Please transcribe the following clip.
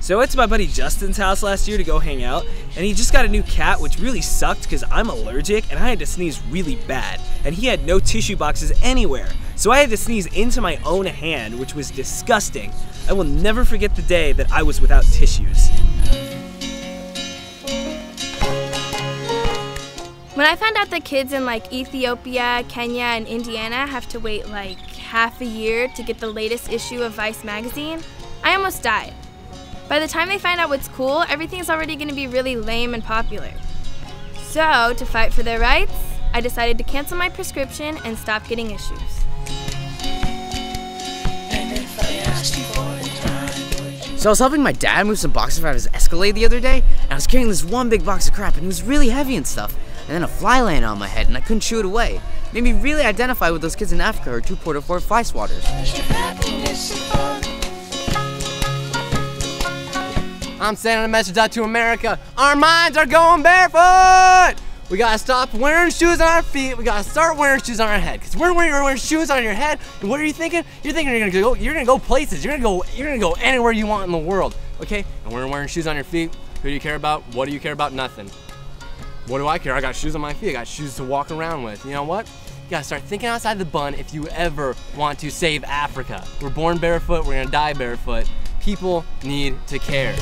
So I went to my buddy Justin's house last year to go hang out, and he just got a new cat, which really sucked because I'm allergic and I had to sneeze really bad, and he had no tissue boxes anywhere. So I had to sneeze into my own hand, which was disgusting. I will never forget the day that I was without tissues. When I found out that kids in like Ethiopia, Kenya, and Indiana have to wait like half a year to get the latest issue of Vice magazine, I almost died. By the time they find out what's cool, everything's already going to be really lame and popular. So, to fight for their rights, I decided to cancel my prescription and stop getting issues. So I was helping my dad move some boxes out of his Escalade the other day, and I was carrying this one big box of crap, and it was really heavy and stuff. And then a fly landed on my head, and I couldn't shoo it away. It made me really identify with those kids in Africa who are too poor to afford fly swatters. I'm sending a message out to America. Our minds are going barefoot. We gotta stop wearing shoes on our feet. We gotta start wearing shoes on our head. Cause when you're wearing shoes on your head, what are you thinking? You're thinking you're gonna go places. You're gonna go anywhere you want in the world. Okay? And when you're wearing shoes on your feet, who do you care about? What do you care about? Nothing. What do I care? I got shoes on my feet. I got shoes to walk around with. You know what? You gotta start thinking outside the bun if you ever want to save Africa. We're born barefoot. We're gonna die barefoot. People need to care.